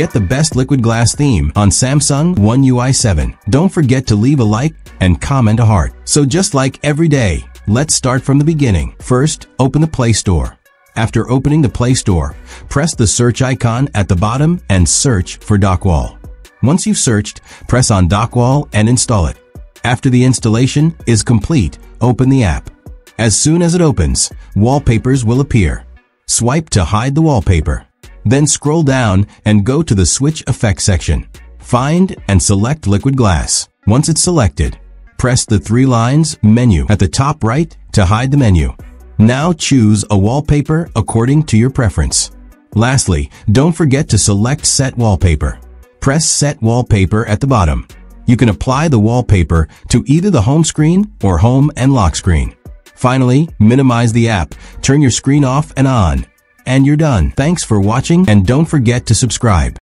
Get the best liquid glass theme on Samsung One UI 7. Don't forget to leave a like and comment a heart. So just like every day, let's start from the beginning. First, open the Play Store. After opening the Play Store, press the search icon at the bottom and search for Dockwall. Once you've searched, press on Dockwall and install it. After the installation is complete, open the app. As soon as it opens, wallpapers will appear. Swipe to hide the wallpaper. Then scroll down and go to the Switch Effect section. Find and select Liquid Glass. Once it's selected, press the three lines menu at the top right to hide the menu. Now choose a wallpaper according to your preference. Lastly, don't forget to select Set Wallpaper. Press Set Wallpaper at the bottom. You can apply the wallpaper to either the home screen or home and lock screen. Finally, minimize the app, turn your screen off and on, and you're done. Thanks for watching, and don't forget to subscribe.